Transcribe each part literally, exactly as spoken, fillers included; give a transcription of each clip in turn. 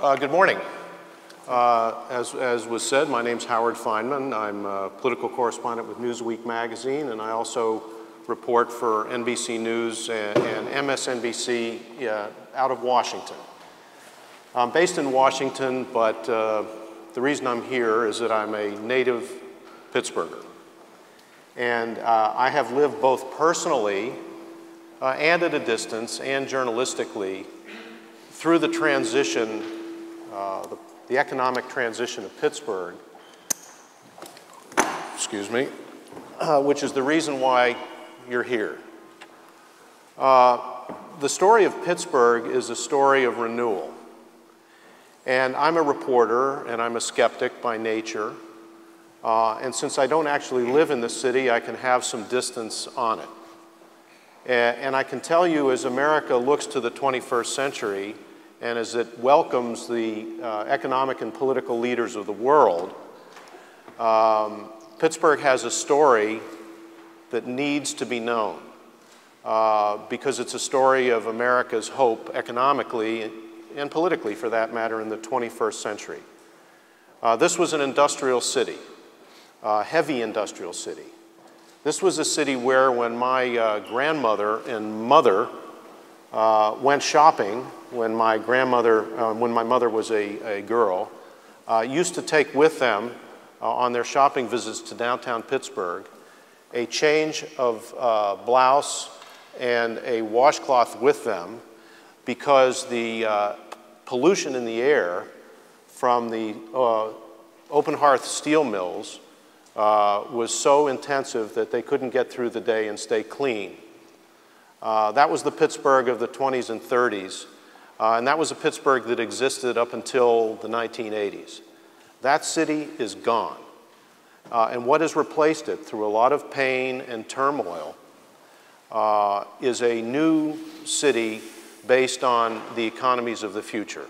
Uh, good morning. Uh, as, as was said, my name's Howard Fineman. I'm a political correspondent with Newsweek magazine, and I also report for N B C News and, and M S N B C uh, out of Washington. I'm based in Washington, but uh, the reason I'm here is that I'm a native Pittsburgher. And uh, I have lived both personally uh, and at a distance and journalistically through the transition, uh, the, the economic transition of Pittsburgh, excuse me, uh, which is the reason why you're here. Uh, the story of Pittsburgh is a story of renewal. And I'm a reporter, and I'm a skeptic by nature. Uh, and since I don't actually live in the city, I can have some distance on it. And, and I can tell you, as America looks to the twenty-first century, and as it welcomes the uh, economic and political leaders of the world, um, Pittsburgh has a story that needs to be known, uh, because it's a story of America's hope economically and politically, for that matter, in the twenty-first century. Uh, this was an industrial city. Uh, heavy industrial city. This was a city where when my uh, grandmother and mother uh, went shopping, when my grandmother, uh, when my mother was a, a girl, uh, used to take with them uh, on their shopping visits to downtown Pittsburgh a change of uh, blouse and a washcloth with them, because the uh, pollution in the air from the uh, open hearth steel mills Uh, was so intensive that they couldn't get through the day and stay clean. Uh, that was the Pittsburgh of the twenties and thirties, uh, and that was a Pittsburgh that existed up until the nineteen eighties. That city is gone, uh, and what has replaced it through a lot of pain and turmoil uh, is a new city based on the economies of the future.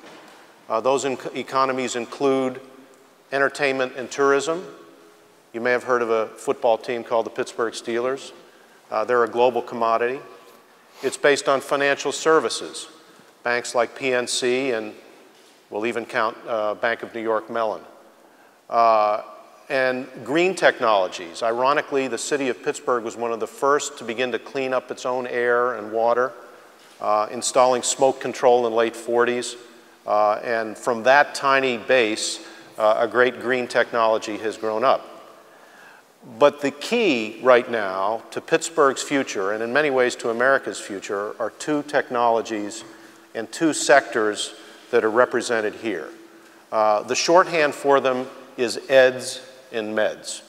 Uh, those in- economies include entertainment and tourism. You may have heard of a football team called the Pittsburgh Steelers. Uh, they're a global commodity. It's based on financial services. Banks like P N C, and we'll even count uh, Bank of New York Mellon. Uh, and green technologies. Ironically, the city of Pittsburgh was one of the first to begin to clean up its own air and water, uh, installing smoke control in the late forties. Uh, and from that tiny base, uh, a great green technology has grown up. But the key right now to Pittsburgh's future, and in many ways to America's future, are two technologies and two sectors that are represented here. Uh, the shorthand for them is E D S and M E D S.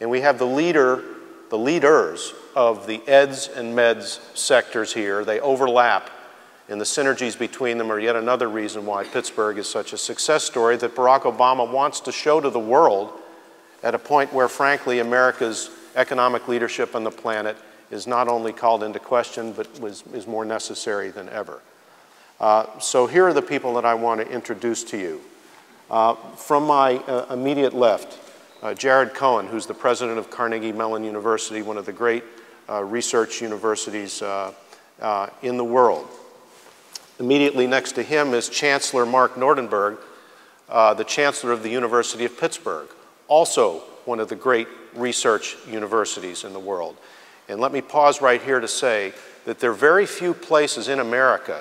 And we have the leader, the leaders of the E D S and M E D S sectors here. They overlap, and the synergies between them are yet another reason why Pittsburgh is such a success story that Barack Obama wants to show to the world, at a point where, frankly, America's economic leadership on the planet is not only called into question, but was, is more necessary than ever. Uh, so here are the people that I want to introduce to you. Uh, from my uh, immediate left, uh, Jared Cohon, who's the president of Carnegie Mellon University, one of the great uh, research universities uh, uh, in the world. Immediately next to him is Chancellor Mark Nordenberg, uh, the chancellor of the University of Pittsburgh, also one of the great research universities in the world. And let me pause right here to say that there are very few places in America,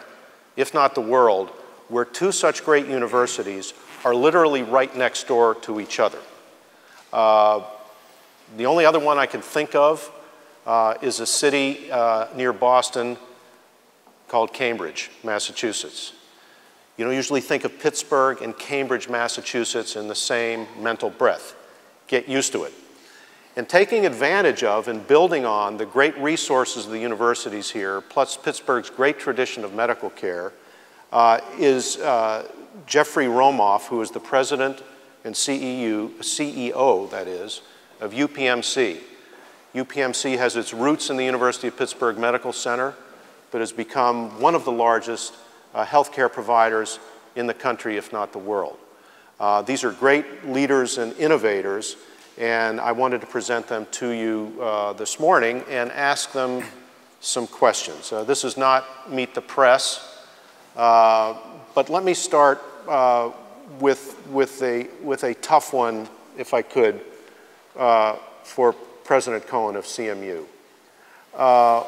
if not the world, where two such great universities are literally right next door to each other. Uh, the only other one I can think of uh, is a city uh, near Boston called Cambridge, Massachusetts. You don't usually think of Pittsburgh and Cambridge, Massachusetts in the same mental breath. Get used to it. And taking advantage of and building on the great resources of the universities here, plus Pittsburgh's great tradition of medical care, uh, is uh, Jeffrey Romoff, who is the president and C E O, C E O, that is, of U P M C. U P M C has its roots in the University of Pittsburgh Medical Center, but has become one of the largest Uh, healthcare providers in the country, if not the world. Uh, these are great leaders and innovators, and I wanted to present them to you uh, this morning and ask them some questions. Uh, this is not Meet the Press, uh, but let me start uh, with with a with a tough one, if I could, uh, for President Cohen of C M U. Uh,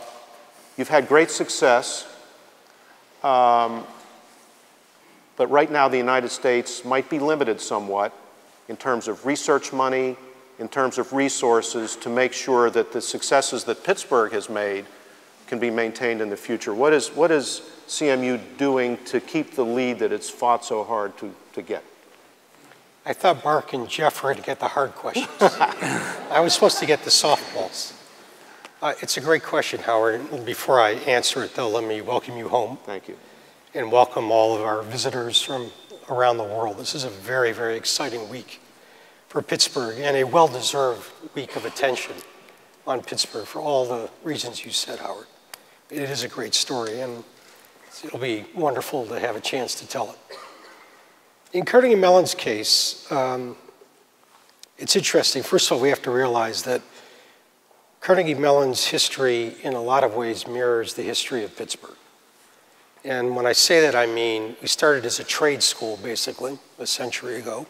you've had great success, um, but right now the United States might be limited somewhat in terms of research money, in terms of resources to make sure that the successes that Pittsburgh has made can be maintained in the future. What is, what is C M U doing to keep the lead that it's fought so hard to, to get? I thought Mark and Jeff were going to get the hard questions. I was supposed to get the softballs. Uh, it's a great question, Howard. And before I answer it, though, let me welcome you home. Thank you. And welcome all of our visitors from around the world. This is a very, very exciting week for Pittsburgh, and a well-deserved week of attention on Pittsburgh for all the reasons you said, Howard. It is a great story, and it'll be wonderful to have a chance to tell it. In Carnegie Mellon's case, um, it's interesting. First of all, we have to realize that Carnegie Mellon's history in a lot of ways mirrors the history of Pittsburgh. And when I say that, I mean we started as a trade school, basically, a century ago.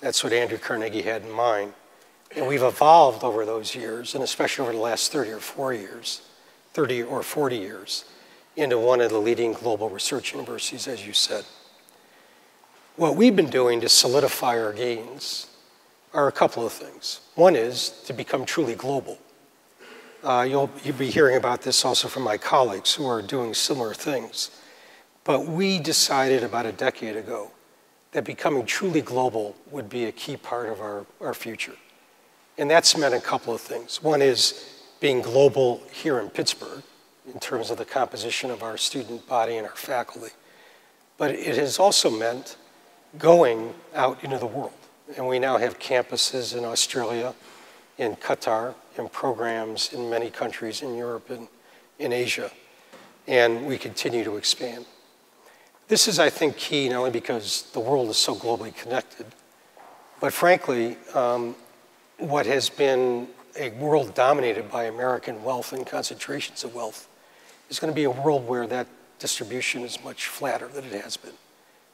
That's what Andrew Carnegie had in mind. And we've evolved over those years, and especially over the last thirty or forty years, thirty or forty years, into one of the leading global research universities, as you said. What we've been doing to solidify our gains are a couple of things. One is to become truly global. Uh, you'll, you'll be hearing about this also from my colleagues who are doing similar things. But we decided about a decade ago that becoming truly global would be a key part of our, our future. And that's meant a couple of things. One is being global here in Pittsburgh in terms of the composition of our student body and our faculty. But it has also meant going out into the world. And we now have campuses in Australia, in Qatar, and programs in many countries in Europe and in Asia. And we continue to expand. This is, I think, key, not only because the world is so globally connected, but frankly, um, what has been a world dominated by American wealth and concentrations of wealth is going to be a world where that distribution is much flatter than it has been.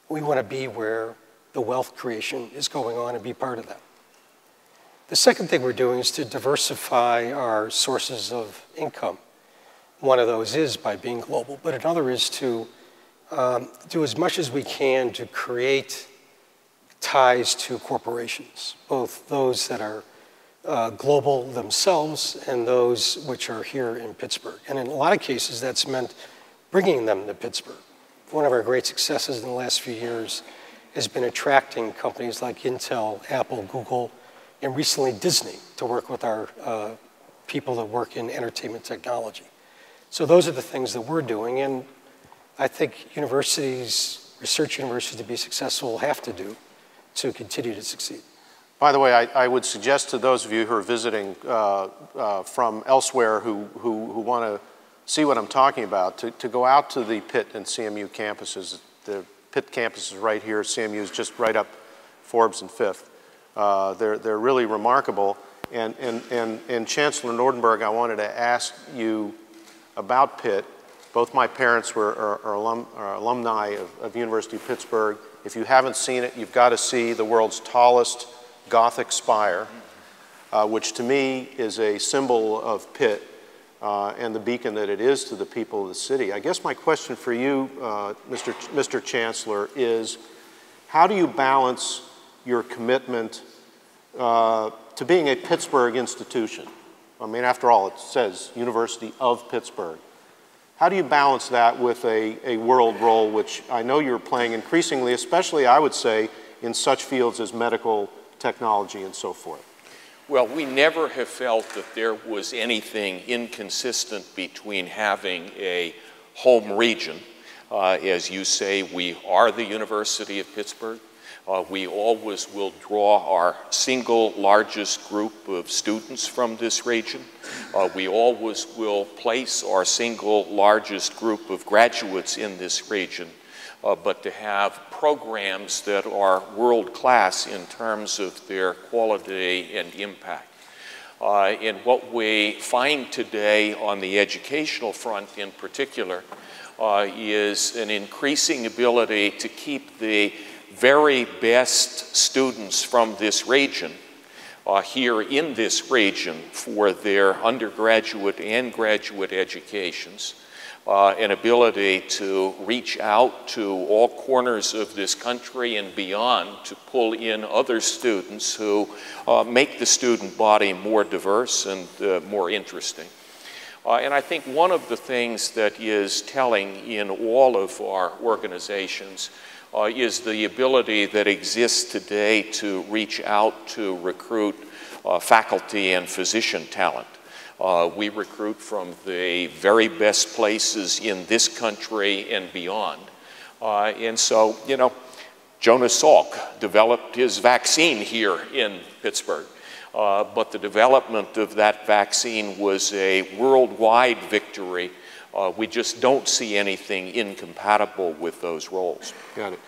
We want to be where the wealth creation is going on and be part of that. The second thing we're doing is to diversify our sources of income. One of those is by being global, but another is to Um, do as much as we can to create ties to corporations, both those that are uh, global themselves and those which are here in Pittsburgh. And in a lot of cases, that's meant bringing them to Pittsburgh. One of our great successes in the last few years has been attracting companies like Intel, Apple, Google, and recently Disney to work with our uh, people that work in entertainment technology. So those are the things that we're doing. And I think universities, research universities, to be successful have to do to continue to succeed. By the way, I, I would suggest to those of you who are visiting uh, uh, from elsewhere who, who, who want to see what I'm talking about, to, to go out to the Pitt and C M U campuses. The Pitt campus is right here. C M U is just right up Forbes and Fifth. Uh, they're, they're really remarkable. And, and, and, and Chancellor Nordenberg, I wanted to ask you about Pitt. Both my parents were are, are alum, are alumni of, of University of Pittsburgh. If you haven't seen it, you've got to see the world's tallest Gothic spire, uh, which to me is a symbol of Pitt uh, and the beacon that it is to the people of the city. I guess my question for you, uh, Mister Ch- Mister Chancellor, is how do you balance your commitment uh, to being a Pittsburgh institution? I mean, after all, it says University of Pittsburgh. How do you balance that with a, a world role, which I know you're playing increasingly, especially, I would say, in such fields as medical technology and so forth? Well, we never have felt that there was anything inconsistent between having a home region. Uh, as you say, we are the University of Pittsburgh. Uh, we always will draw our single largest group of students from this region. Uh, we always will place our single largest group of graduates in this region. Uh, but to have programs that are world class in terms of their quality and impact. uh, in what we find today on the educational front in particular uh, is an increasing ability to keep the very best students from this region uh, here in this region for their undergraduate and graduate educations. Uh, an ability to reach out to all corners of this country and beyond to pull in other students who uh, make the student body more diverse and uh, more interesting. Uh, and I think one of the things that is telling in all of our organizations uh, is the ability that exists today to reach out to recruit uh, faculty and physician talent. Uh, we recruit from the very best places in this country and beyond. Uh, and so, you know, Jonas Salk developed his vaccine here in Pittsburgh. Uh, but the development of that vaccine was a worldwide victory. Uh, we just don't see anything incompatible with those roles. Got it.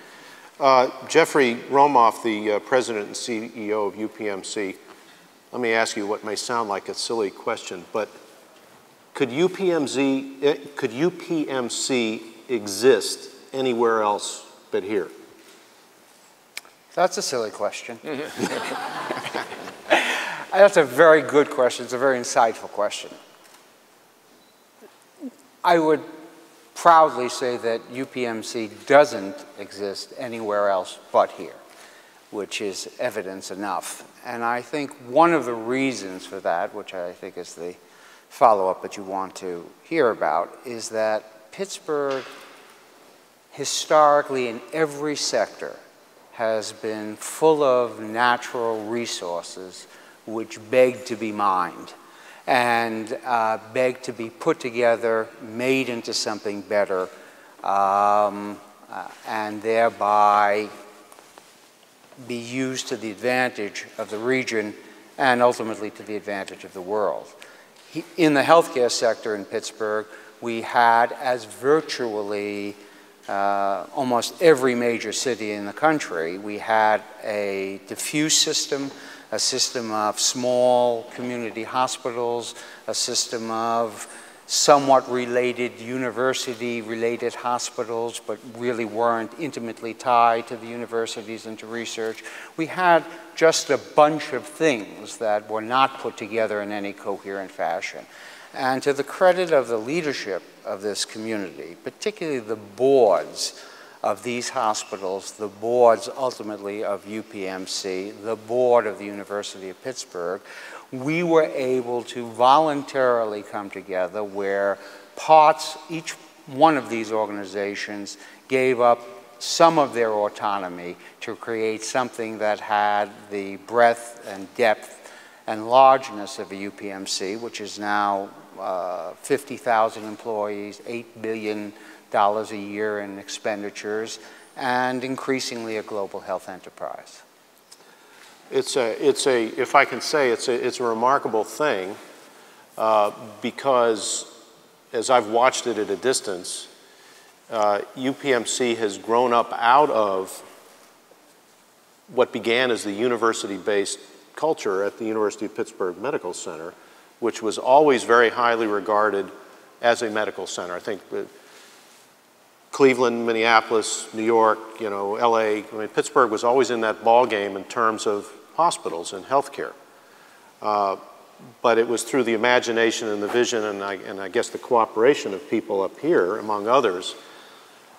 Uh, Jeffrey Romoff, the uh, president and C E O of U P M C, let me ask you what may sound like a silly question, but could U P M C, could U P M C exist anywhere else but here? That's a silly question. That's a very good question. It's a very insightful question. I would proudly say that U P M C doesn't exist anywhere else but here, which is evidence enough. And I think one of the reasons for that, which I think is the follow-up that you want to hear about, is that Pittsburgh historically in every sector has been full of natural resources which beg to be mined and uh, beg to be put together, made into something better, um, uh, and thereby be used to the advantage of the region and ultimately to the advantage of the world. He, in the healthcare sector in Pittsburgh, we had, as virtually uh, almost every major city in the country, we had a diffuse system, a system of small community hospitals, a system of somewhat related, university-related hospitals, but really weren't intimately tied to the universities and to research. We had just a bunch of things that were not put together in any coherent fashion. And to the credit of the leadership of this community, particularly the boards of these hospitals, the boards ultimately of U P M C, the board of the University of Pittsburgh, we were able to voluntarily come together where parts, each one of these organizations gave up some of their autonomy to create something that had the breadth and depth and largeness of a U P M C, which is now uh, fifty thousand employees, eight billion dollars a year in expenditures, and increasingly a global health enterprise. It's a, it's a, if I can say, it's a, it's a remarkable thing uh, because as I've watched it at a distance, uh, U P M C has grown up out of what began as the university-based culture at the University of Pittsburgh Medical Center, which was always very highly regarded as a medical center. I think uh, Cleveland, Minneapolis, New York, you know, L A, I mean, Pittsburgh was always in that ball game in terms of hospitals and healthcare. Uh, but it was through the imagination and the vision and I, and I guess the cooperation of people up here, among others,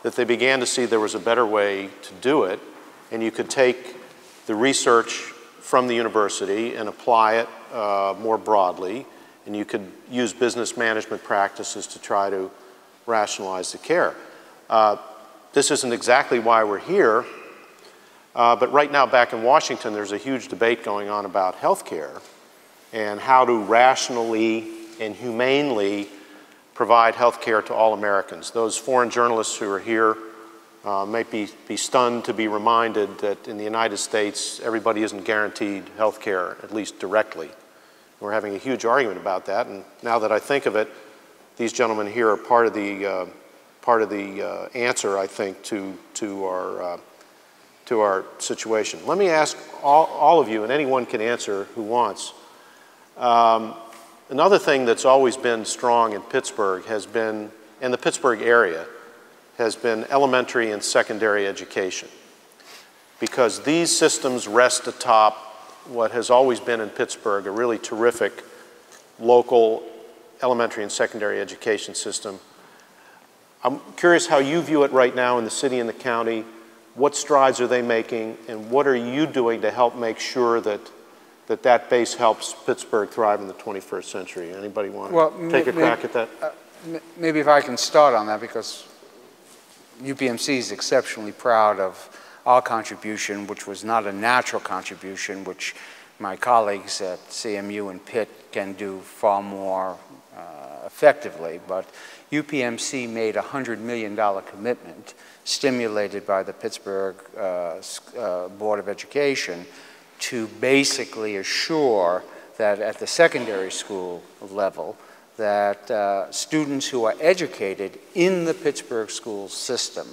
that they began to see there was a better way to do it, and you could take the research from the university and apply it uh, more broadly, and you could use business management practices to try to rationalize the care. Uh, this isn't exactly why we're here, uh, but right now back in Washington, there's a huge debate going on about healthcare and how to rationally and humanely provide healthcare to all Americans. Those foreign journalists who are here uh, might be, be stunned to be reminded that in the United States, everybody isn't guaranteed healthcare, at least directly. We're having a huge argument about that, and now that I think of it, these gentlemen here are part of the uh, part of the uh, answer, I think, to, to, our, uh, to our situation. Let me ask all, all of you, and anyone can answer who wants, Um, another thing that's always been strong in Pittsburgh has been, and the Pittsburgh area, has been elementary and secondary education, because these systems rest atop what has always been in Pittsburgh a really terrific local elementary and secondary education system. I'm curious how you view it right now in the city and the county. What strides are they making, and what are you doing to help make sure that that, that base helps Pittsburgh thrive in the twenty-first century? Anybody want to well, take a crack at that? Uh, maybe if I can start on that, because U P M C is exceptionally proud of our contribution, which was not a natural contribution, which my colleagues at C M U and Pitt can do far more uh, effectively. But U P M C made a one hundred million dollar commitment, stimulated by the Pittsburgh uh, uh, Board of Education, to basically assure that at the secondary school level, that uh, students who are educated in the Pittsburgh school system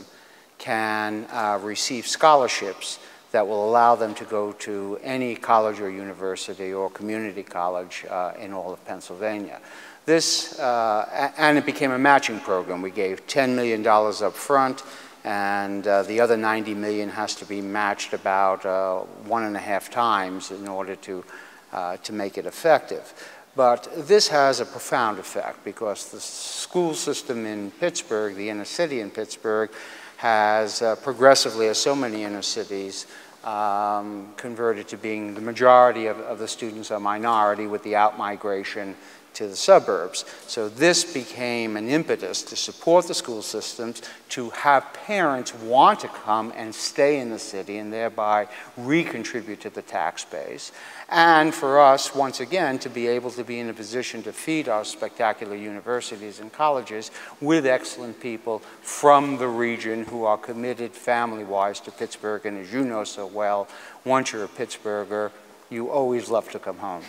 can uh, receive scholarships that will allow them to go to any college or university or community college uh, in all of Pennsylvania. This, uh, and it became a matching program. We gave ten million dollars up front, and uh, the other ninety million dollars has to be matched about uh, one and a half times in order to, uh, to make it effective. But this has a profound effect, because the school system in Pittsburgh, the inner city in Pittsburgh, has uh, progressively, as so many inner cities, um, converted to being the majority of, of the students a minority, with the outmigration to the suburbs. So this became an impetus to support the school systems, to have parents want to come and stay in the city and thereby recontribute to the tax base. And for us, once again, to be able to be in a position to feed our spectacular universities and colleges with excellent people from the region who are committed family-wise to Pittsburgh. And as you know so well, once you're a Pittsburgher, you always love to come home.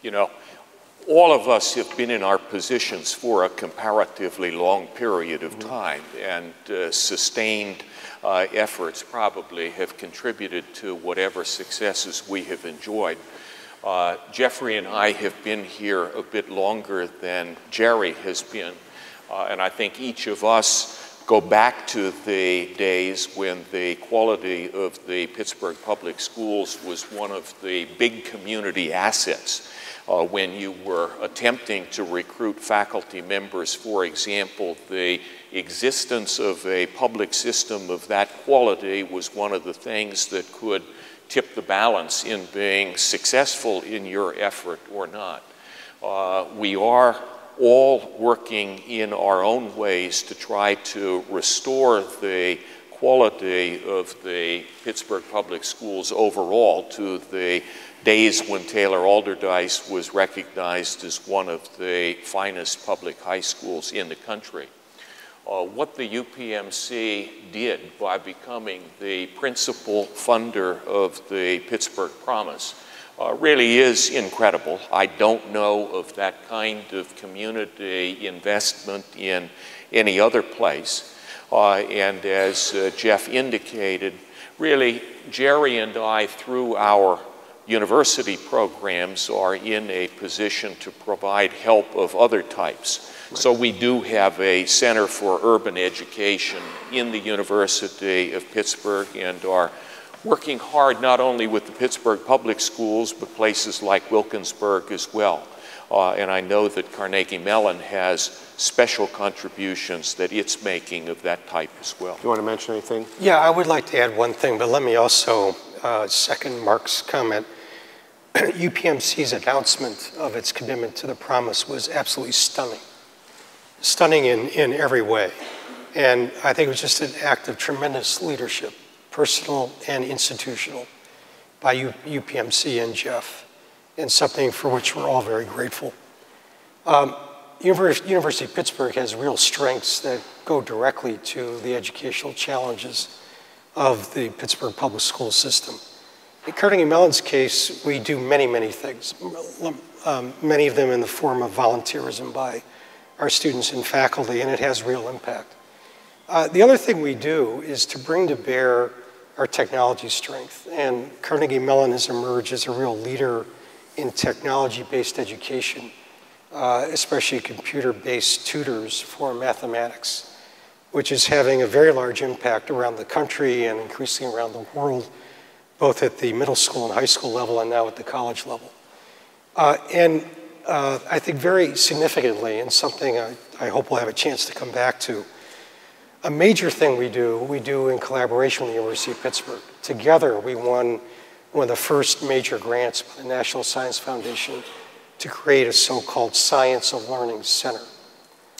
You know, all of us have been in our positions for a comparatively long period of time, and uh, sustained uh, efforts probably have contributed to whatever successes we have enjoyed. Uh, Jeffrey and I have been here a bit longer than Jerry has been, uh, and I think each of us go back to the days when the quality of the Pittsburgh public schools was one of the big community assets. Uh, when you were attempting to recruit faculty members, for example, the existence of a public system of that quality was one of the things that could tip the balance in being successful in your effort or not. Uh, we are all working in our own ways to try to restore the quality of the Pittsburgh public schools overall to the days when Taylor Alderdice was recognized as one of the finest public high schools in the country. Uh, what the U P M C did by becoming the principal funder of the Pittsburgh Promise uh, really is incredible. I don't know of that kind of community investment in any other place. Uh, and as uh, Jeff indicated, really, Jerry and I, through our university programs, are in a position to provide help of other types. Right. So we do have a Center for Urban Education in the University of Pittsburgh, and are working hard not only with the Pittsburgh public schools, but places like Wilkinsburg as well. Uh, and I know that Carnegie Mellon has special contributions that it's making of that type as well. Do you want to mention anything? Yeah, I would like to add one thing, but let me also uh, second Mark's comment. U P M C's announcement of its commitment to the promise was absolutely stunning. Stunning in, in every way. And I think it was just an act of tremendous leadership, personal and institutional, by U P M C and Jeff, and something for which we're all very grateful. Um, University of Pittsburgh has real strengths that go directly to the educational challenges of the Pittsburgh public school system. In Carnegie Mellon's case, we do many, many things, um, many of them in the form of volunteerism by our students and faculty, and it has real impact. Uh, the other thing we do is to bring to bear our technology strength, and Carnegie Mellon has emerged as a real leader in technology-based education, uh, especially computer-based tutors for mathematics, which is having a very large impact around the country and increasingly around the world, both at the middle school and high school level and now at the college level. Uh, and uh, I think very significantly, and something I, I hope we'll have a chance to come back to, a major thing we do, we do in collaboration with the University of Pittsburgh. Together, we won one of the first major grants by the National Science Foundation to create a so-called Science of Learning Center.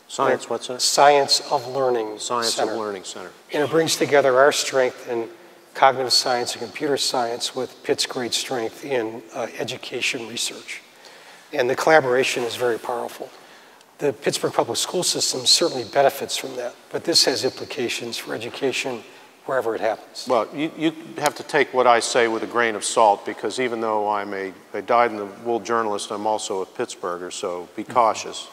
Science what, sir? Science of Learning Center. Science of Learning Center. And it brings together our strength in cognitive science and computer science with Pitt's great strength in uh, education research. And the collaboration is very powerful. The Pittsburgh public school system certainly benefits from that, but this has implications for education wherever it happens. Well, you, you have to take what I say with a grain of salt, because even though I'm a, a dyed-in-the-wool journalist, I'm also a Pittsburgher, so be cautious.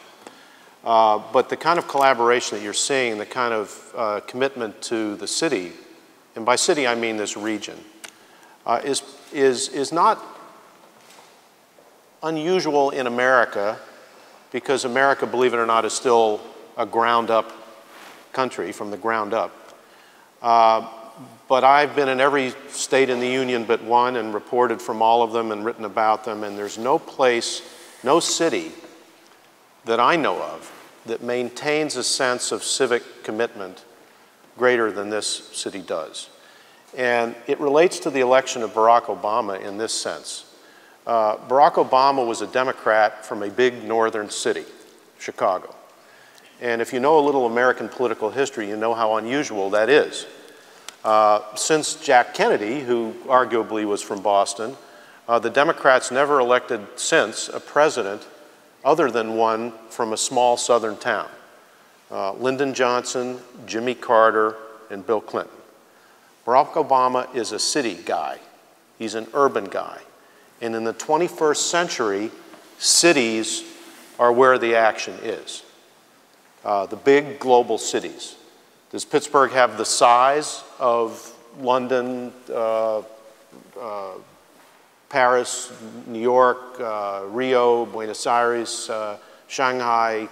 Uh, but the kind of collaboration that you're seeing, the kind of uh, commitment to the city, and by city I mean this region, uh, is, is, is not unusual in America, because America, believe it or not, is still a ground-up country from the ground up. Uh, but I've been in every state in the union but one and reported from all of them and written about them, and there's no place, no city that I know of that maintains a sense of civic commitment greater than this city does. And it relates to the election of Barack Obama in this sense. Uh, Barack Obama was a Democrat from a big northern city, Chicago. And if you know a little American political history, you know how unusual that is. Uh, since Jack Kennedy, who arguably was from Boston, uh, the Democrats never elected since a president other than one from a small southern town. Uh, Lyndon Johnson, Jimmy Carter, and Bill Clinton. Barack Obama is a city guy. He's an urban guy. And in the twenty-first century, cities are where the action is. Uh, the big global cities. Does Pittsburgh have the size of London, uh, uh, Paris, New York, uh, Rio, Buenos Aires, uh, Shanghai,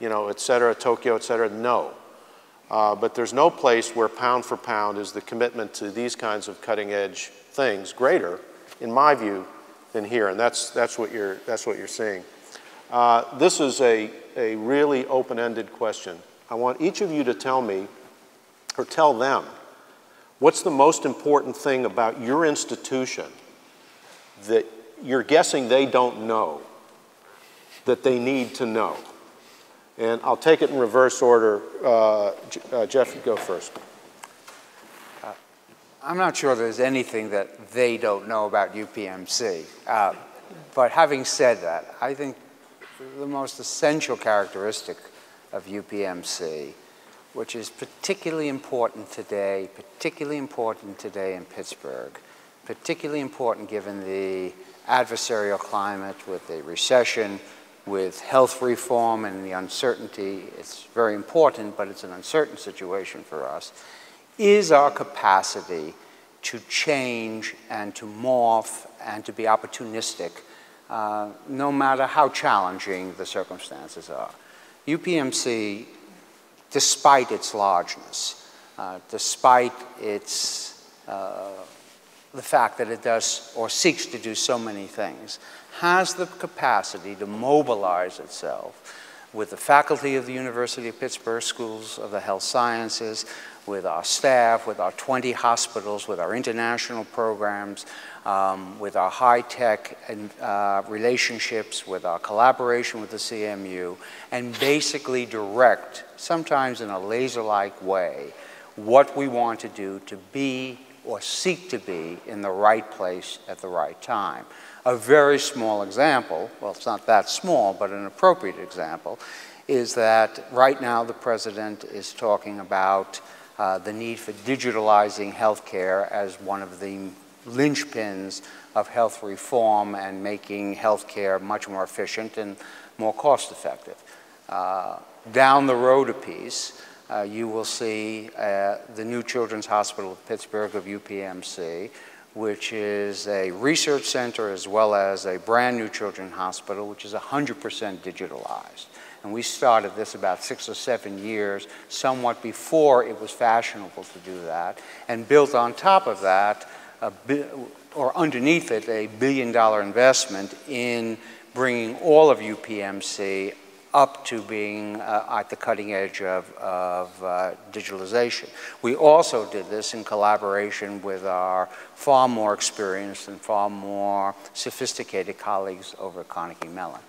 you know, et cetera, Tokyo, et cetera? No. Uh, but there's no place where pound for pound is the commitment to these kinds of cutting-edge things greater, in my view, than here. And that's, that's, what, you're, that's what you're seeing. Uh, this is a, a really open-ended question. I want each of you to tell me, or tell them, what's the most important thing about your institution that you're guessing they don't know, that they need to know? And I'll take it in reverse order. Uh, uh, Jeff, go first. Uh, I'm not sure there's anything that they don't know about U P M C. Uh, but having said that, I think the most essential characteristic of U P M C, which is particularly important today, particularly important today in Pittsburgh, particularly important given the adversarial climate with the recession, with health reform and the uncertainty. It's very important, but it's an uncertain situation for us, is our capacity to change and to morph and to be opportunistic, uh, no matter how challenging the circumstances are. U P M C, despite its largeness, uh, despite its, uh, the fact that it does or seeks to do so many things, has the capacity to mobilize itself with the faculty of the University of Pittsburgh Schools of the Health Sciences, with our staff, with our twenty hospitals, with our international programs, um, with our high-tech uh, relationships, with our collaboration with the C M U, and basically direct, sometimes in a laser-like way, what we want to do to be or seek to be in the right place at the right time. A very small example, well, it's not that small, but an appropriate example, is that right now the president is talking about uh, the need for digitalizing healthcare as one of the linchpins of health reform and making healthcare much more efficient and more cost effective. Uh, down the road a piece, Uh, you will see uh, the new Children's Hospital of Pittsburgh of U P M C which is a research center as well as a brand new children's hospital, which is one hundred percent digitalized. And we started this about six or seven years, somewhat before it was fashionable to do that, and built on top of that, a or underneath it, a billion dollar investment in bringing all of U P M C up to being uh, at the cutting edge of, of uh, digitalization. We also did this in collaboration with our far more experienced and far more sophisticated colleagues over at Carnegie Mellon.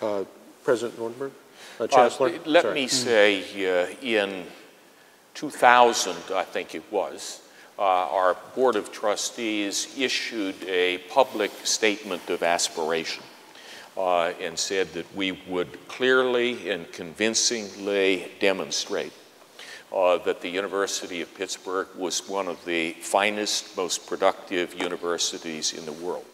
Uh, President Nordenberg? Uh, Chancellor? Uh, let Sorry. me say uh, in two thousand, I think it was, uh, our Board of Trustees issued a public statement of aspiration uh, and said that we would clearly and convincingly demonstrate uh, that the University of Pittsburgh was one of the finest, most productive universities in the world.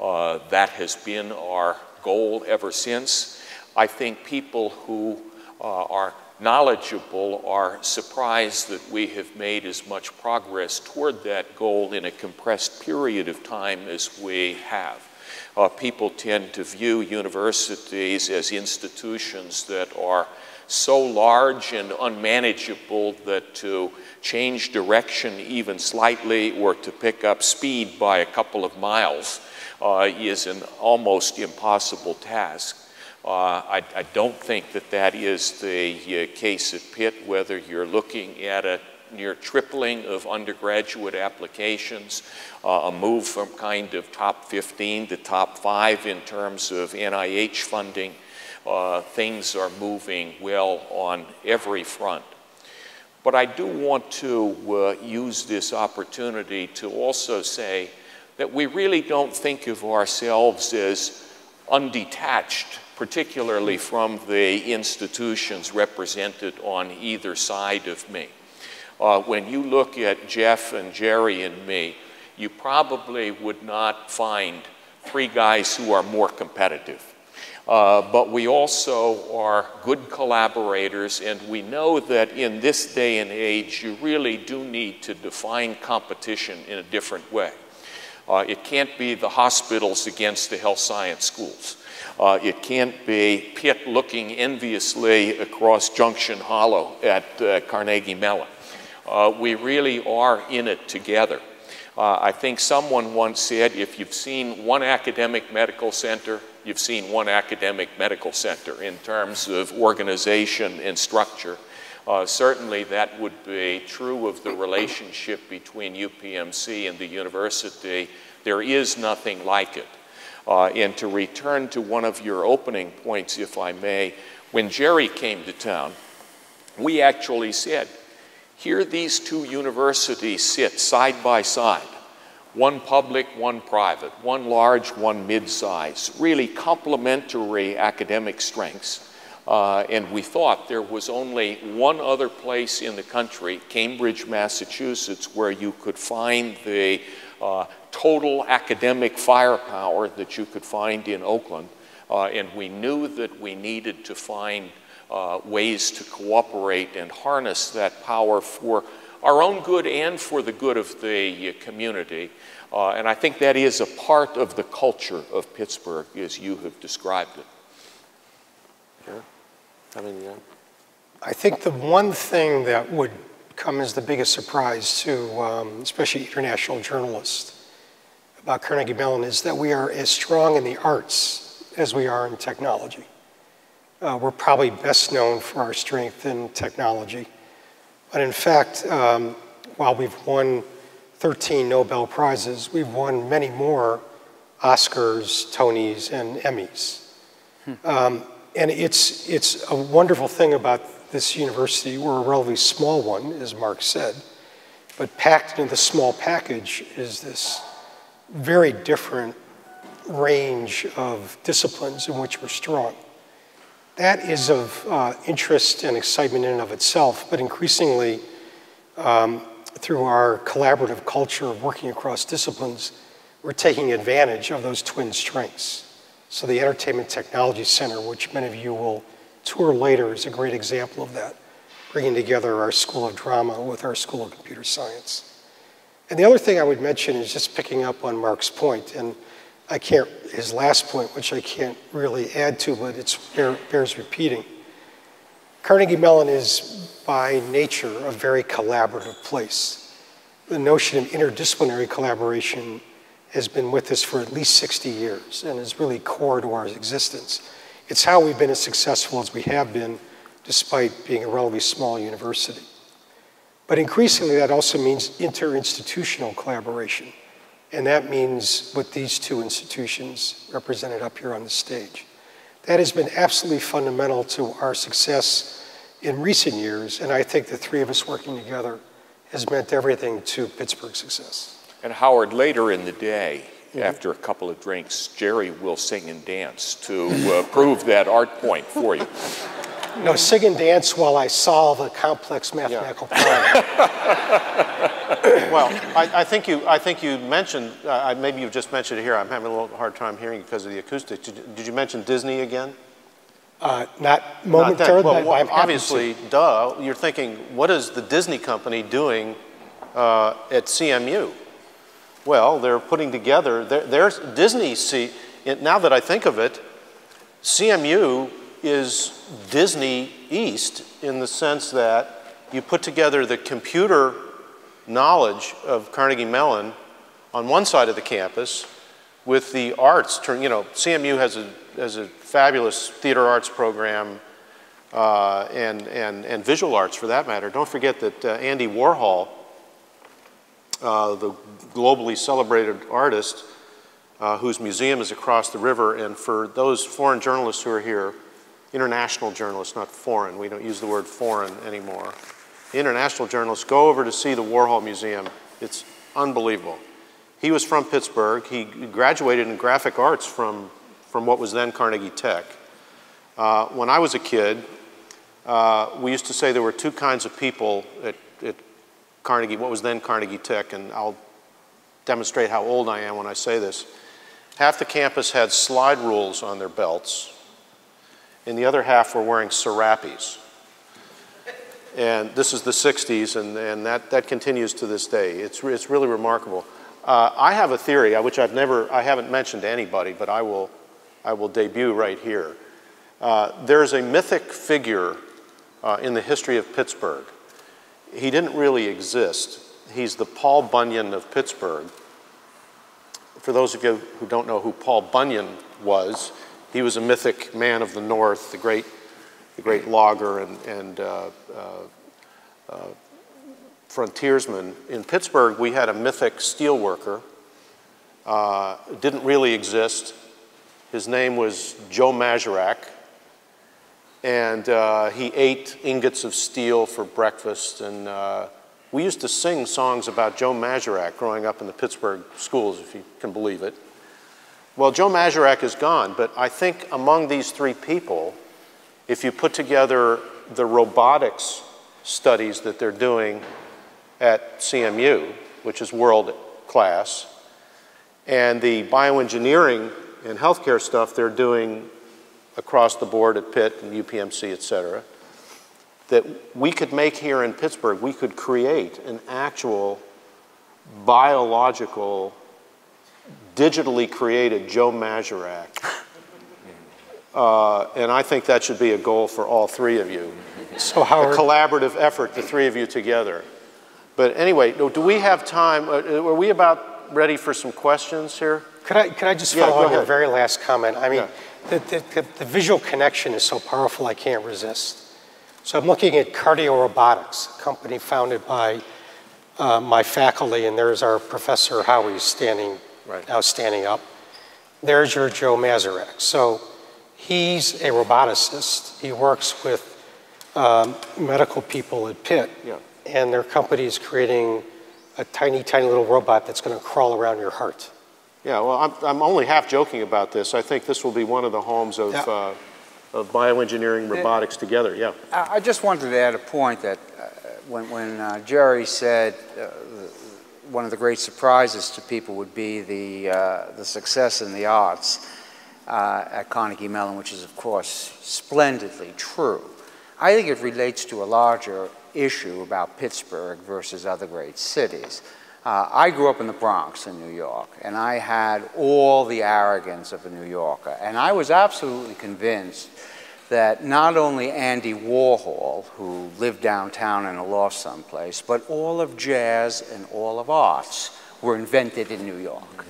Uh, that has been our goal ever since. I think people who uh, are knowledgeable are surprised that we have made as much progress toward that goal in a compressed period of time as we have. Uh, people tend to view universities as institutions that are so large and unmanageable that to change direction even slightly or to pick up speed by a couple of miles Uh, is an almost impossible task. Uh, I, I don't think that that is the uh, case at Pitt, whether you're looking at a near tripling of undergraduate applications, uh, a move from kind of top fifteen to top five in terms of N I H funding. Uh, things are moving well on every front. But I do want to uh, use this opportunity to also say that we really don't think of ourselves as undetached, particularly from the institutions represented on either side of me. Uh, when you look at Jeff and Jerry and me, you probably would not find three guys who are more competitive. Uh, but we also are good collaborators, and we know that in this day and age, you really do need to define competition in a different way. Uh, it can't be the hospitals against the health science schools. Uh, it can't be Pitt looking enviously across Junction Hollow at uh, Carnegie Mellon. Uh, we really are in it together. Uh, I think someone once said, if you've seen one academic medical center, you've seen one academic medical center in terms of organization and structure. Uh, certainly that would be true of the relationship between U P M C and the university. There is nothing like it. Uh, and to return to one of your opening points, if I may, when Jerry came to town, we actually said, here these two universities sit side by side, one public, one private, one large, one mid-size, really complementary academic strengths. Uh, and we thought there was only one other place in the country, Cambridge, Massachusetts, where you could find the uh, total academic firepower that you could find in Oakland. Uh, and we knew that we needed to find uh, ways to cooperate and harness that power for our own good and for the good of the community. Uh, and I think that is a part of the culture of Pittsburgh as you have described it. Yeah. I mean, yeah. I think the one thing that would come as the biggest surprise to, um, especially international journalists, about Carnegie Mellon is that we are as strong in the arts as we are in technology. Uh, we're probably best known for our strength in technology. But in fact, um, while we've won thirteen Nobel Prizes, we've won many more Oscars, Tonys, and Emmys. Hmm. Um, And it's, it's a wonderful thing about this university. We're a relatively small one, as Mark said, but packed into the small package is this very different range of disciplines in which we're strong. That is of uh, interest and excitement in and of itself, but increasingly um, through our collaborative culture of working across disciplines, we're taking advantage of those twin strengths. So the Entertainment Technology Center, which many of you will tour later, is a great example of that, bringing together our School of Drama with our School of Computer Science. And the other thing I would mention is just picking up on Mark's point, and I can't, his last point, which I can't really add to, but it bears repeating. Carnegie Mellon is by nature a very collaborative place. The notion of interdisciplinary collaboration has been with us for at least sixty years and is really core to our existence. It's how we've been as successful as we have been, despite being a relatively small university. But increasingly, that also means interinstitutional collaboration. And that means with these two institutions represented up here on the stage. That has been absolutely fundamental to our success in recent years, and I think the three of us working together has meant everything to Pittsburgh's success. And Howard, later in the day, mm-hmm. after a couple of drinks, Jerry will sing and dance to uh, prove that art point for you. No, sing and dance while I solve a complex mathematical yeah. problem. Well, I, I think you. I think you mentioned. Uh, maybe you've just mentioned it here. I'm having a little hard time hearing you because of the acoustics. Did, did you mention Disney again? Uh, not momentarily. Well, well, obviously, duh. You're thinking, what is the Disney company doing uh, at C M U? Well, they're putting together. There, there's Disney. See, it, now that I think of it, C M U is Disney East in the sense that you put together the computer knowledge of Carnegie Mellon on one side of the campus with the arts. You know, C M U has a, has a fabulous theater arts program uh, and, and, and visual arts for that matter. Don't forget that uh, Andy Warhol, uh, the globally celebrated artist uh, whose museum is across the river, and for those foreign journalists who are here, international journalists, not foreign, we don't use the word foreign anymore. The international journalists, go over to see the Warhol Museum. It's unbelievable. He was from Pittsburgh. He graduated in graphic arts from, from what was then Carnegie Tech. Uh, when I was a kid, uh, we used to say there were two kinds of people at, at Carnegie, what was then Carnegie Tech, and I'll demonstrate how old I am when I say this. Half the campus had slide rules on their belts, and the other half were wearing serapes. And this is the sixties, and, and that, that continues to this day. It's, it's really remarkable. Uh, I have a theory, which I've never, I haven't mentioned to anybody, but I will, I will debut right here. Uh, there's a mythic figure uh, in the history of Pittsburgh. He didn't really exist. He's the Paul Bunyan of Pittsburgh. For those of you who don't know who Paul Bunyan was, he was a mythic man of the North, the great the great logger and, and uh, uh, uh, frontiersman. In Pittsburgh, we had a mythic steel worker. Uh, didn't really exist. His name was Joe Majorak, and uh, he ate ingots of steel for breakfast. And uh, we used to sing songs about Joe Majorak growing up in the Pittsburgh schools, if you can believe it. Well, Joe Majorak is gone, but I think among these three people, if you put together the robotics studies that they're doing at C M U, which is world class, and the bioengineering and healthcare stuff they're doing across the board at Pitt and U P M C, et cetera, that we could make here in Pittsburgh, we could create an actual biological, digitally created Joe Majorak. Uh, and I think that should be a goal for all three of you. So Howard, a collaborative effort, the three of you together. But anyway, do we have time? Are we about ready for some questions here? Could I, could I just yeah, follow on your very last comment? I mean, yeah. the, the, the visual connection is so powerful I can't resist. So I'm looking at Cardio Robotics, a company founded by uh, my faculty, and there's our Professor Howie standing, right. now standing up. There's your Joe Majorak. So he's a roboticist. He works with um, medical people at Pitt, yeah. and their company is creating a tiny, tiny little robot that's going to crawl around your heart. Yeah, well, I'm, I'm only half joking about this. I think this will be one of the homes of, yeah. uh, of bioengineering and robotics together, yeah. I just wanted to add a point that uh, when, when uh, Jerry said uh, the, one of the great surprises to people would be the, uh, the success in the arts, Uh, at Carnegie Mellon, which is, of course, splendidly true. I think it relates to a larger issue about Pittsburgh versus other great cities. Uh, I grew up in the Bronx in New York, and I had all the arrogance of a New Yorker. And I was absolutely convinced that not only Andy Warhol, who lived downtown in a loft someplace, but all of jazz and all of arts were invented in New York.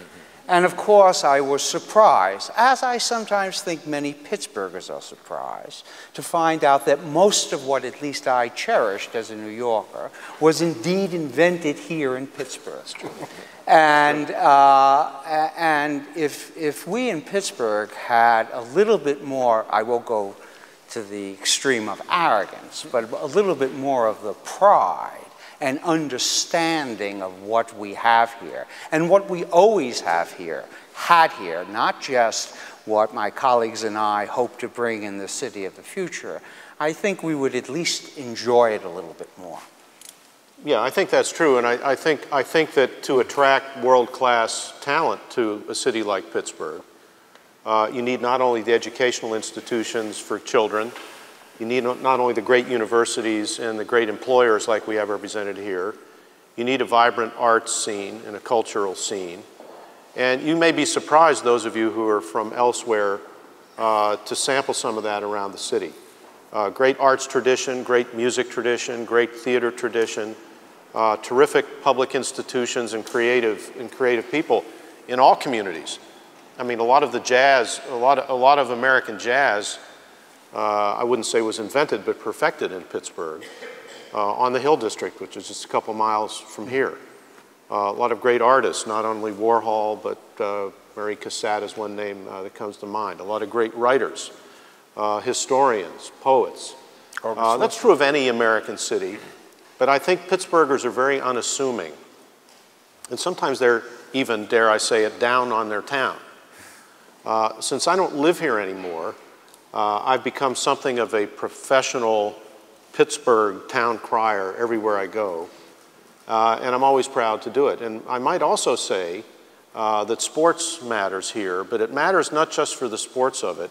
And of course, I was surprised, as I sometimes think many Pittsburghers are surprised, to find out that most of what at least I cherished as a New Yorker was indeed invented here in Pittsburgh. And, uh, and if, if we in Pittsburgh had a little bit more, I won't go to the extreme of arrogance, but a little bit more of the pride and understanding of what we have here and what we always have here, had here, not just what my colleagues and I hope to bring in the city of the future, I think we would at least enjoy it a little bit more. Yeah, I think that's true, and I, I, think, I think that to attract world-class talent to a city like Pittsburgh, uh, you need not only the educational institutions for children, you need not only the great universities and the great employers like we have represented here, you need a vibrant arts scene and a cultural scene. And you may be surprised, those of you who are from elsewhere, uh, to sample some of that around the city. Uh, great arts tradition, great music tradition, great theater tradition, uh, terrific public institutions and creative, and creative people in all communities. I mean, a lot of the jazz, a lot of, a lot of American jazz, Uh, I wouldn't say was invented, but perfected in Pittsburgh, uh, on the Hill District, which is just a couple miles from here. Uh, a lot of great artists, not only Warhol, but uh, Mary Cassatt is one name uh, that comes to mind. A lot of great writers, uh, historians, poets. Uh, that's true of any American city, but I think Pittsburghers are very unassuming. And sometimes they're even, dare I say it, down on their town. Uh, since I don't live here anymore, Uh, I've become something of a professional Pittsburgh town crier everywhere I go, uh, and I'm always proud to do it. And I might also say uh, that sports matters here, but it matters not just for the sports of it,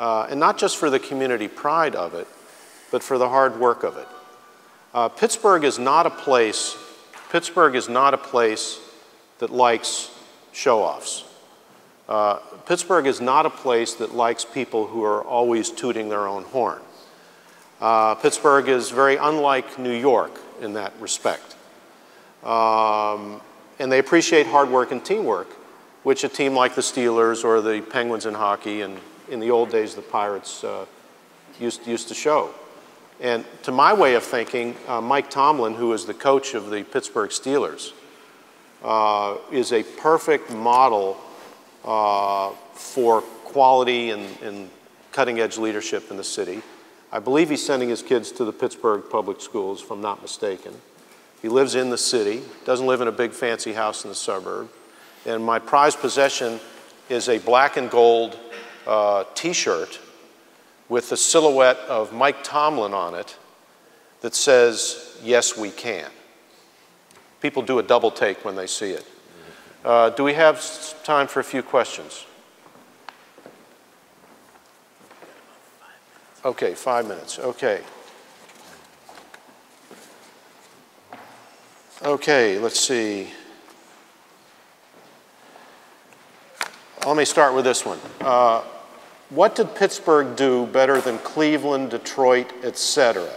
uh, and not just for the community pride of it, but for the hard work of it. Uh, Pittsburgh is not a place, Pittsburgh is not a place that likes show-offs. Uh, Pittsburgh is not a place that likes people who are always tooting their own horn. Uh, Pittsburgh is very unlike New York in that respect. Um, and they appreciate hard work and teamwork, which a team like the Steelers or the Penguins in hockey and in the old days the Pirates uh, used, used to show. And to my way of thinking, uh, Mike Tomlin, who is the coach of the Pittsburgh Steelers, uh, is a perfect model Uh, for quality and, and cutting-edge leadership in the city. I believe he's sending his kids to the Pittsburgh public schools, if I'm not mistaken. He lives in the city, doesn't live in a big fancy house in the suburb. And my prized possession is a black and gold uh, t-shirt with the silhouette of Mike Tomlin on it that says, "Yes, we can." People do a double take when they see it. Uh, do we have time for a few questions? Okay, five minutes, okay. Okay, let's see. Let me start with this one. Uh, what did Pittsburgh do better than Cleveland, Detroit, et cetera?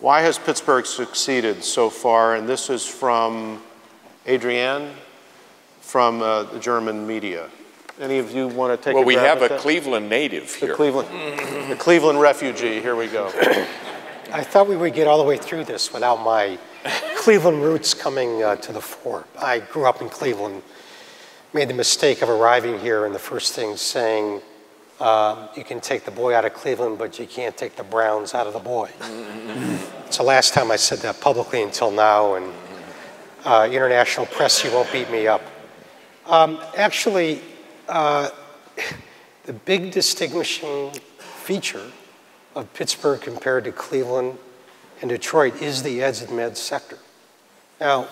Why has Pittsburgh succeeded so far? And this is from Adrienne, from uh, the German media. Any of you want to take a Well, we have a that? Cleveland native here. The Cleveland, the Cleveland refugee, here we go. I thought we would get all the way through this without my Cleveland roots coming uh, to the fore. I grew up in Cleveland, made the mistake of arriving here and the first thing saying, uh, you can take the boy out of Cleveland, but you can't take the Browns out of the boy. It's the last time I said that publicly until now, and uh, international press, you won't beat me up. Um, actually, uh, the big distinguishing feature of Pittsburgh compared to Cleveland and Detroit is the eds and med sector. Now,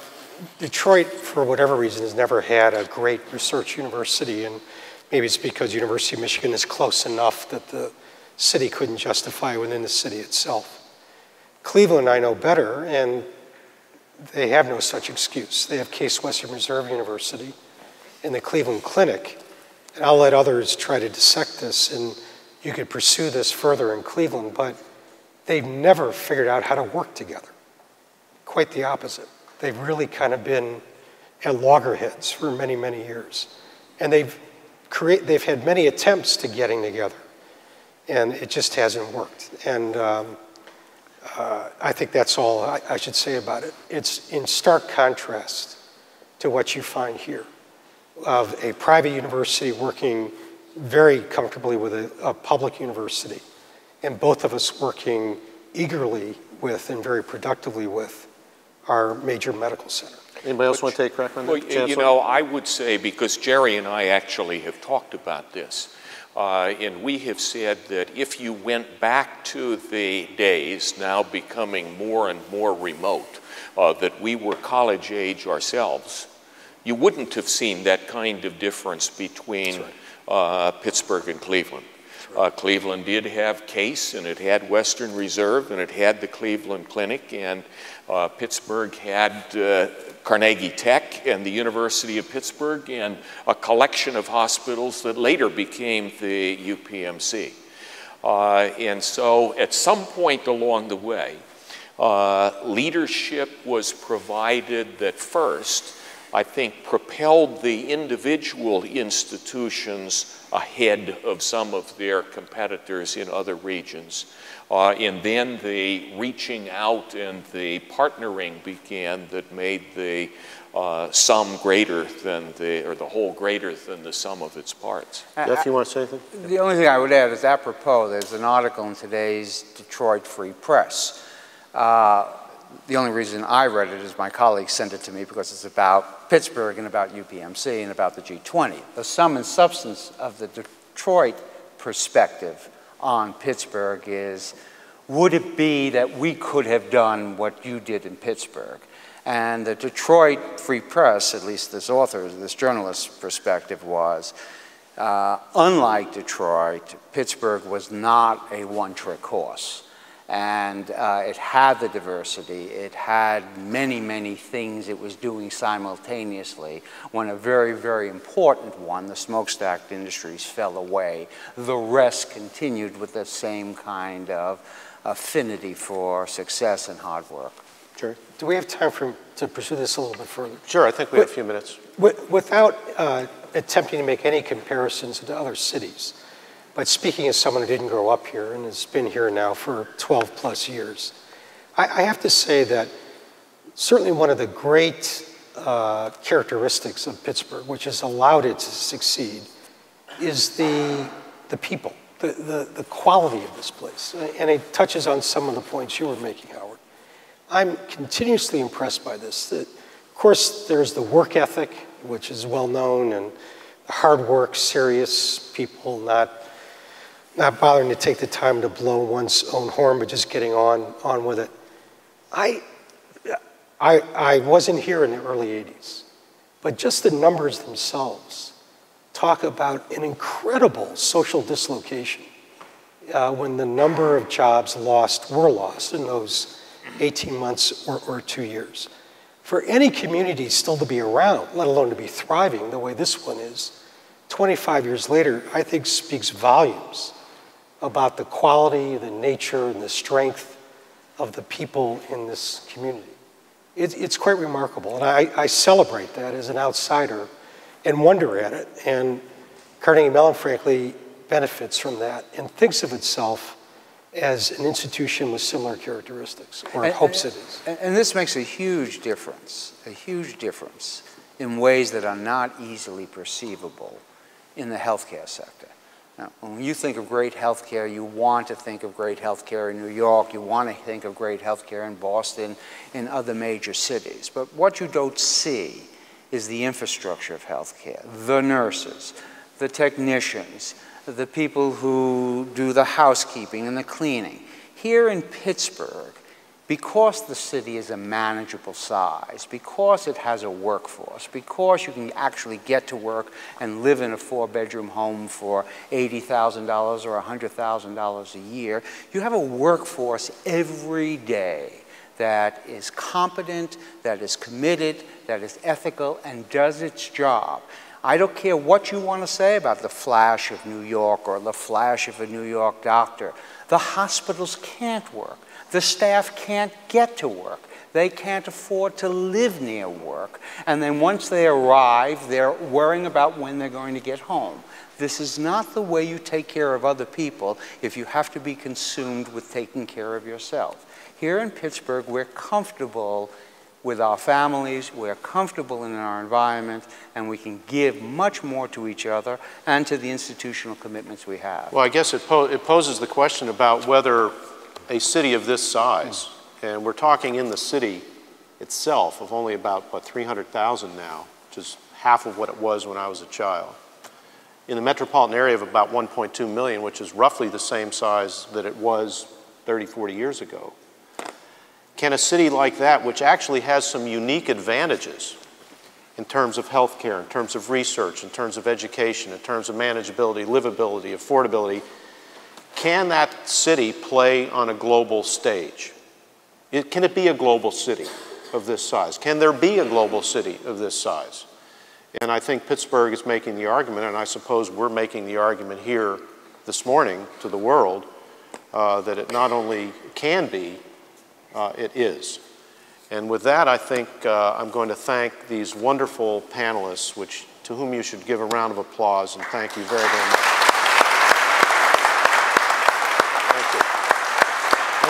Detroit, for whatever reason, has never had a great research university, and maybe it's because University of Michigan is close enough that the city couldn't justify within the city itself. Cleveland I know better, and they have no such excuse. They have Case Western Reserve University and the Cleveland Clinic. And I'll let others try to dissect this, and you could pursue this further in Cleveland, but they've never figured out how to work together. Quite the opposite. They've really kind of been at loggerheads for many, many years. And they've, create, they've had many attempts to getting together, and it just hasn't worked. And um, uh, I think that's all I, I should say about it. It's in stark contrast to what you find here, of a private university working very comfortably with a, a public university, and both of us working eagerly with and very productively with our major medical center. Anybody else Which, want to take a crack on that? Well, Chancellor? You know, I would say, because Jerry and I actually have talked about this, uh, and we have said that if you went back to the days now becoming more and more remote, uh, that we were college age ourselves, you wouldn't have seen that kind of difference between right. uh, Pittsburgh and Cleveland. Right. Uh, Cleveland did have Case, and it had Western Reserve, and it had the Cleveland Clinic, and uh, Pittsburgh had uh, Carnegie Tech and the University of Pittsburgh and a collection of hospitals that later became the U P M C. Uh, and so at some point along the way, uh, leadership was provided that first, I think, propelled the individual institutions ahead of some of their competitors in other regions. Uh, and then the reaching out and the partnering began that made the uh, sum greater than the, or the whole greater than the sum of its parts. I, Jeff, you want to say anything? The only thing I would add is apropos, there's an article in today's Detroit Free Press. Uh, The only reason I read it is my colleagues sent it to me because it's about Pittsburgh and about U P M C and about the G twenty. The sum and substance of the Detroit perspective on Pittsburgh is, would it be that we could have done what you did in Pittsburgh? And the Detroit Free Press, at least this author, this journalist's perspective was, uh, unlike Detroit, Pittsburgh was not a one-trick horse. And uh, it had the diversity, it had many, many things it was doing simultaneously when a very, very important one, the smokestack industries, fell away. The rest continued with the same kind of affinity for success and hard work. Sure. Do we have time for, to pursue this a little bit further? Sure, I think we with, have a few minutes. With, without uh, attempting to make any comparisons to other cities, but speaking as someone who didn't grow up here and has been here now for twelve plus years, I, I have to say that certainly one of the great uh, characteristics of Pittsburgh, which has allowed it to succeed, is the, the people, the, the, the quality of this place. And it touches on some of the points you were making, Howard. I'm continuously impressed by this. That, of course, there's the work ethic, which is well known, and hard work, serious people, not not bothering to take the time to blow one's own horn, but just getting on, on with it. I, I, I wasn't here in the early eighties, but just the numbers themselves talk about an incredible social dislocation uh, when the number of jobs lost were lost in those eighteen months or, or two years. For any community still to be around, let alone to be thriving the way this one is, twenty-five years later, I think speaks volumes about the quality, the nature, and the strength of the people in this community. It, it's quite remarkable, and I, I celebrate that as an outsider and wonder at it, and Carnegie Mellon, frankly, benefits from that and thinks of itself as an institution with similar characteristics, or and, hopes and, it is. And, and this makes a huge difference, a huge difference in ways that are not easily perceivable in the healthcare sector. Now, when you think of great healthcare, you want to think of great healthcare in New York, you want to think of great healthcare in Boston, in other major cities. But what you don't see is the infrastructure of healthcare, the nurses, the technicians, the people who do the housekeeping and the cleaning. Here in Pittsburgh, because the city is a manageable size, because it has a workforce, because you can actually get to work and live in a four-bedroom home for eighty thousand dollars or one hundred thousand dollars a year, you have a workforce every day that is competent, that is committed, that is ethical, and does its job. I don't care what you want to say about the flash of New York or the flash of a New York doctor. The hospitals can't work. The staff can't get to work. They can't afford to live near work. And then once they arrive, they're worrying about when they're going to get home. This is not the way you take care of other people if you have to be consumed with taking care of yourself. Here in Pittsburgh, we're comfortable with our families, we're comfortable in our environment, and we can give much more to each other and to the institutional commitments we have. Well, I guess it, po it poses the question about whether a city of this size, mm. and we're talking in the city itself of only about, what, three hundred thousand now, which is half of what it was when I was a child, in the metropolitan area of about one point two million, which is roughly the same size that it was thirty, forty years ago. Can a city like that, which actually has some unique advantages in terms of healthcare, in terms of research, in terms of education, in terms of manageability, livability, affordability, can that city play on a global stage? It, can it be a global city of this size? Can there be a global city of this size? And I think Pittsburgh is making the argument, and I suppose we're making the argument here this morning to the world, uh, that it not only can be, Uh, it is. And with that, I think uh, I'm going to thank these wonderful panelists, which, to whom you should give a round of applause, and thank you very, very much. Thank